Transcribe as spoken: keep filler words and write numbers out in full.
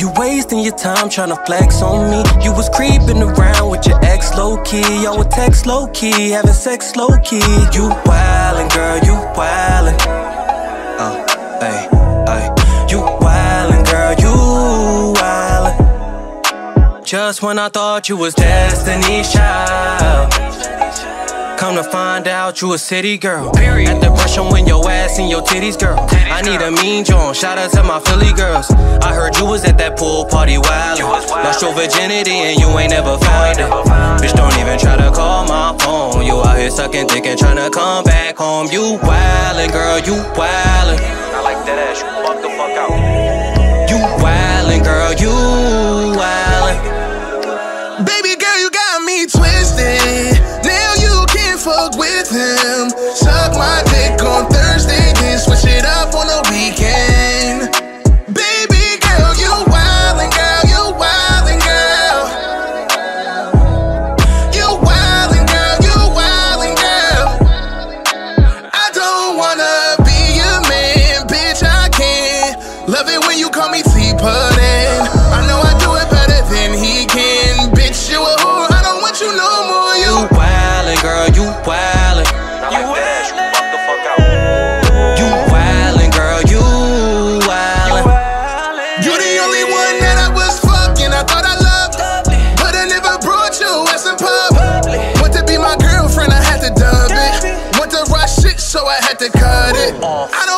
You wasting your time trying to flex on me. You was creeping around with your ex low-key. Yo, a text low-key, having sex low-key. You wildin', girl, you wildin'. Uh, ay, ay. You wildin', girl, you wildin'. Just when I thought you was Destiny's Child, come to find out you a city girl. Period. At the brush on when your ass and your titties, girl. Titties, I need girl. A mean John. Shout out to my Philly girls. I heard you was at that pool party wildin'. You wildin'. Lost your virginity and you ain't never found it. Bitch, don't even try to call my phone. You out here sucking dick and tryna come back home. You wildin', girl, you wildin'. I like that ass, you fuck the fuck out. You wildin', girl, you wildin'. Baby girl, you got me twisted. With him, suck my dick on Thursday, then switch it up on the weekend. Baby girl, you wildin', girl, you wildin', girl. You wildin', girl, you wildin', girl. I don't wanna be your man, bitch, I can't. Love it when you call me T-Puddin'. I know I do it better than he can. Bitch, you a whore, I don't want you no more. You wildin', girl, you wildin'. I had to cut it. I don't